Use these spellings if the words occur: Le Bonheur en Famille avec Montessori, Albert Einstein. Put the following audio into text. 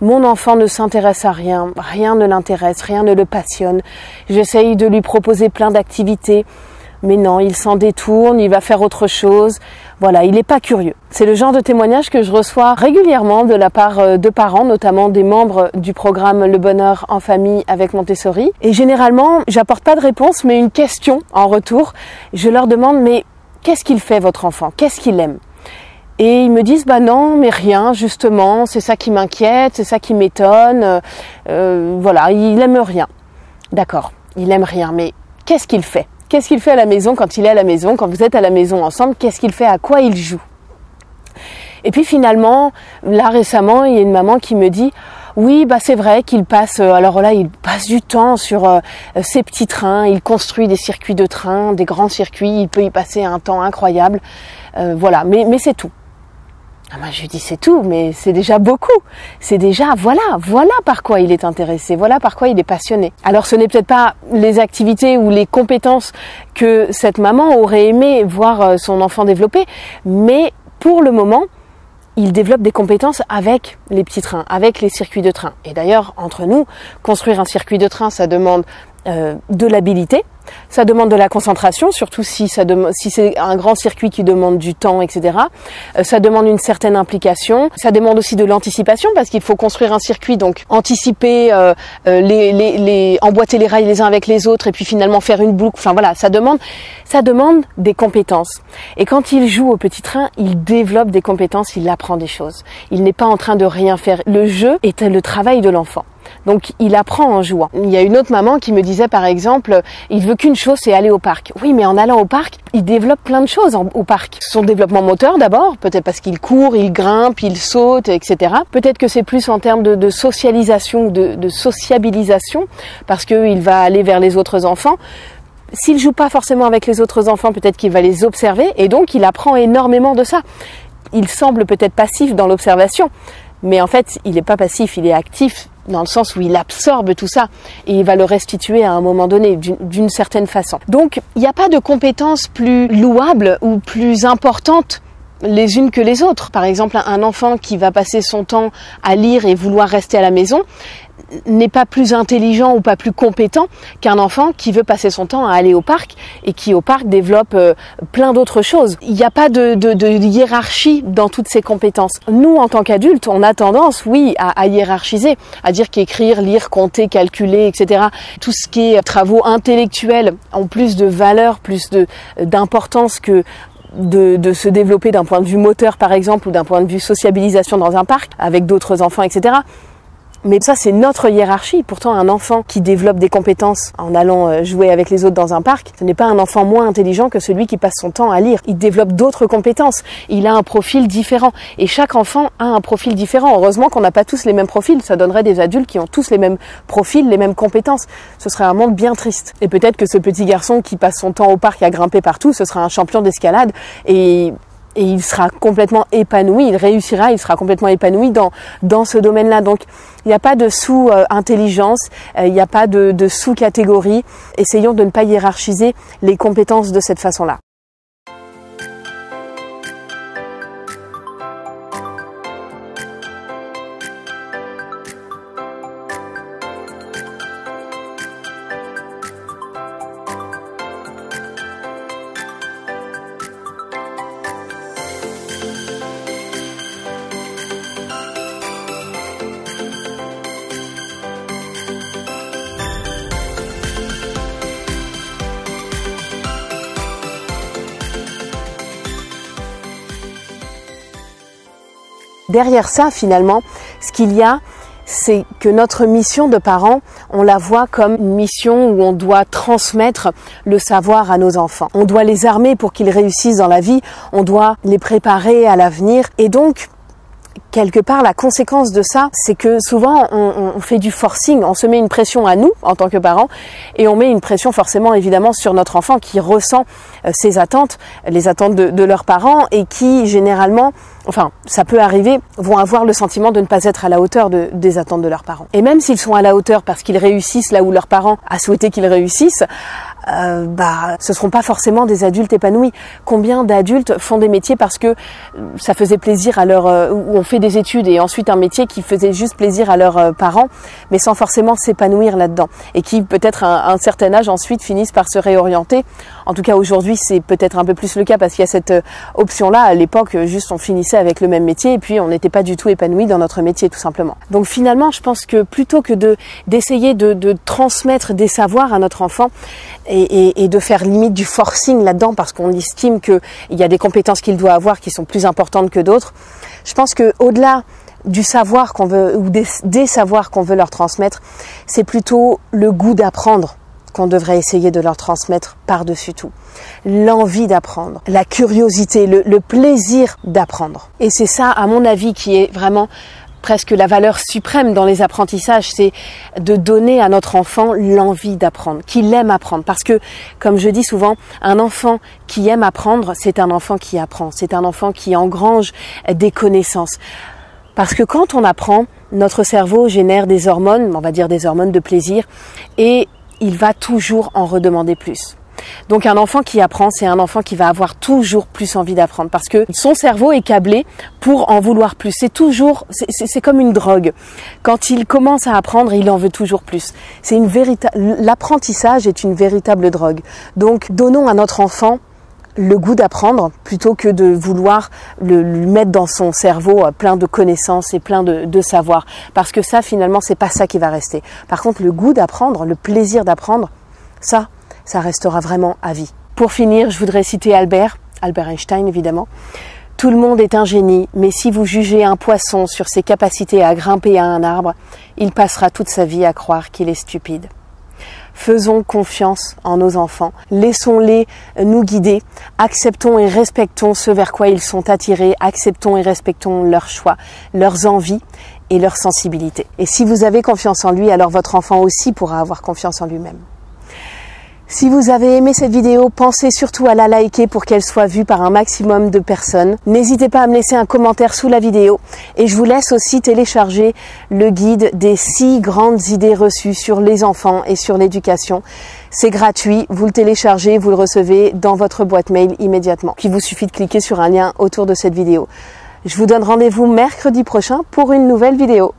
Mon enfant ne s'intéresse à rien, rien ne l'intéresse, rien ne le passionne. J'essaye de lui proposer plein d'activités, mais non, il s'en détourne, il va faire autre chose. Voilà, il n'est pas curieux. C'est le genre de témoignage que je reçois régulièrement de la part de parents, notamment des membres du programme Le Bonheur en Famille avec Montessori. Et généralement, j'apporte pas de réponse, mais une question en retour. Je leur demande, mais qu'est-ce qu'il fait votre enfant? Qu'est-ce qu'il aime? Et ils me disent, bah non, mais rien, justement, c'est ça qui m'inquiète, c'est ça qui m'étonne, voilà, il aime rien. D'accord, il aime rien, mais qu'est-ce qu'il fait? Qu'est-ce qu'il fait à la maison quand il est à la maison, quand vous êtes à la maison ensemble? Qu'est-ce qu'il fait? À quoi il joue? Et puis finalement, là récemment, il y a une maman qui me dit, oui, bah c'est vrai qu'il passe, alors là, il passe du temps sur ses petits trains, il construit des circuits de train, des grands circuits, il peut y passer un temps incroyable, voilà, mais c'est tout. Ah ben, je lui dis c'est tout, mais c'est déjà beaucoup. C'est déjà, voilà par quoi il est intéressé, voilà par quoi il est passionné. Alors ce n'est peut-être pas les activités ou les compétences que cette maman aurait aimé voir son enfant développer, mais pour le moment, il développe des compétences avec les petits trains, avec les circuits de train. Et d'ailleurs, entre nous, construire un circuit de train, ça demande de l'habileté, ça demande de la concentration, surtout si c'est un grand circuit qui demande du temps, etc. Ça demande une certaine implication, ça demande aussi de l'anticipation, parce qu'il faut construire un circuit, donc anticiper, emboîter les rails les uns avec les autres, et puis finalement faire une boucle, enfin voilà, ça demande des compétences. Et quand il joue au petit train, il développe des compétences, il apprend des choses. Il n'est pas en train de rien faire. Le jeu est le travail de l'enfant. Donc il apprend en jouant. Il y a une autre maman qui me disait par exemple, il veut qu'une chose, c'est aller au parc. Oui, mais en allant au parc, il développe plein de choses au parc. Son développement moteur d'abord, peut-être parce qu'il court, il grimpe, il saute, etc. Peut-être que c'est plus en termes de socialisation, de sociabilisation, parce qu'il va aller vers les autres enfants. S'il joue pas forcément avec les autres enfants, peut-être qu'il va les observer, et donc il apprend énormément de ça. Il semble peut-être passif dans l'observation, mais en fait, il n'est pas passif, il est actif, dans le sens où il absorbe tout ça et il va le restituer à un moment donné d'une certaine façon. Donc il n'y a pas de compétences plus louables ou plus importantes les unes que les autres. Par exemple, un enfant qui va passer son temps à lire et vouloir rester à la maison n'est pas plus intelligent ou pas plus compétent qu'un enfant qui veut passer son temps à aller au parc et qui au parc développe plein d'autres choses. Il n'y a pas de hiérarchie dans toutes ces compétences. Nous, en tant qu'adultes, on a tendance, oui, à hiérarchiser, à dire qu'écrire, lire, compter, calculer, etc. Tout ce qui est travaux intellectuels ont plus de valeur, plus d'importance que de se développer d'un point de vue moteur, par exemple, ou d'un point de vue sociabilisation dans un parc avec d'autres enfants, etc. Mais ça, c'est notre hiérarchie. Pourtant, un enfant qui développe des compétences en allant jouer avec les autres dans un parc, ce n'est pas un enfant moins intelligent que celui qui passe son temps à lire. Il développe d'autres compétences. Il a un profil différent. Et chaque enfant a un profil différent. Heureusement qu'on n'a pas tous les mêmes profils. Ça donnerait des adultes qui ont tous les mêmes profils, les mêmes compétences. Ce serait un monde bien triste. Et peut-être que ce petit garçon qui passe son temps au parc à grimper partout, ce sera un champion d'escalade et il sera complètement épanoui, il réussira, il sera complètement épanoui dans ce domaine-là. Donc, il n'y a pas de sous-intelligence, il n'y a pas de sous-catégorie. Essayons de ne pas hiérarchiser les compétences de cette façon-là. Derrière ça, finalement, ce qu'il y a, c'est que notre mission de parents, on la voit comme une mission où on doit transmettre le savoir à nos enfants. On doit les armer pour qu'ils réussissent dans la vie, on doit les préparer à l'avenir. Et donc, quelque part, la conséquence de ça, c'est que souvent, on fait du forcing, on se met une pression à nous, en tant que parents, et on met une pression forcément, évidemment, sur notre enfant qui ressent ses attentes, les attentes de leurs parents, et qui, généralement, enfin, ça peut arriver, vont avoir le sentiment de ne pas être à la hauteur des attentes de leurs parents. Et même s'ils sont à la hauteur parce qu'ils réussissent là où leurs parents a souhaité qu'ils réussissent, ce ne seront pas forcément des adultes épanouis. Combien d'adultes font des métiers parce que ça faisait plaisir à leur... ou ont fait des études et ensuite un métier qui faisait juste plaisir à leurs parents, mais sans forcément s'épanouir là-dedans. Et qui, peut-être à un certain âge, ensuite finissent par se réorienter. En tout cas, aujourd'hui, c'est peut-être un peu plus le cas parce qu'il y a cette option-là. À l'époque, juste on finissait avec le même métier et puis on n'était pas du tout épanoui dans notre métier, tout simplement. Donc finalement, je pense que plutôt que d'essayer de transmettre des savoirs à notre enfant et de faire limite du forcing là-dedans parce qu'on estime qu'il y a des compétences qu'il doit avoir qui sont plus importantes que d'autres, je pense qu'au-delà du savoir qu'on veut, ou des savoirs qu'on veut leur transmettre, c'est plutôt le goût d'apprendre qu'on devrait essayer de leur transmettre par-dessus tout. L'envie d'apprendre, la curiosité, le plaisir d'apprendre. Et c'est ça, à mon avis, qui est vraiment presque la valeur suprême dans les apprentissages, c'est de donner à notre enfant l'envie d'apprendre, qu'il aime apprendre. Parce que, comme je dis souvent, un enfant qui aime apprendre, c'est un enfant qui apprend, c'est un enfant qui engrange des connaissances. Parce que quand on apprend, notre cerveau génère des hormones, on va dire des hormones de plaisir, et il va toujours en redemander plus. Donc un enfant qui apprend, c'est un enfant qui va avoir toujours plus envie d'apprendre parce que son cerveau est câblé pour en vouloir plus. C'est toujours, c'est comme une drogue. Quand il commence à apprendre, il en veut toujours plus. C'est une véritable, l'apprentissage est une véritable drogue. Donc donnons à notre enfant le goût d'apprendre plutôt que de vouloir lui mettre dans son cerveau plein de connaissances et plein de savoirs. Parce que ça, finalement, c'est pas ça qui va rester. Par contre, le goût d'apprendre, le plaisir d'apprendre, ça restera vraiment à vie. Pour finir, je voudrais citer Albert Einstein évidemment. Tout le monde est un génie, mais si vous jugez un poisson sur ses capacités à grimper à un arbre, il passera toute sa vie à croire qu'il est stupide. Faisons confiance en nos enfants, laissons-les nous guider, acceptons et respectons ce vers quoi ils sont attirés, acceptons et respectons leurs choix, leurs envies et leur sensibilité. Et si vous avez confiance en lui, alors votre enfant aussi pourra avoir confiance en lui-même. Si vous avez aimé cette vidéo, pensez surtout à la liker pour qu'elle soit vue par un maximum de personnes. N'hésitez pas à me laisser un commentaire sous la vidéo et je vous laisse aussi télécharger le guide des 6 grandes idées reçues sur les enfants et sur l'éducation. C'est gratuit, vous le téléchargez, vous le recevez dans votre boîte mail immédiatement. Puis il vous suffit de cliquer sur un lien autour de cette vidéo. Je vous donne rendez-vous mercredi prochain pour une nouvelle vidéo.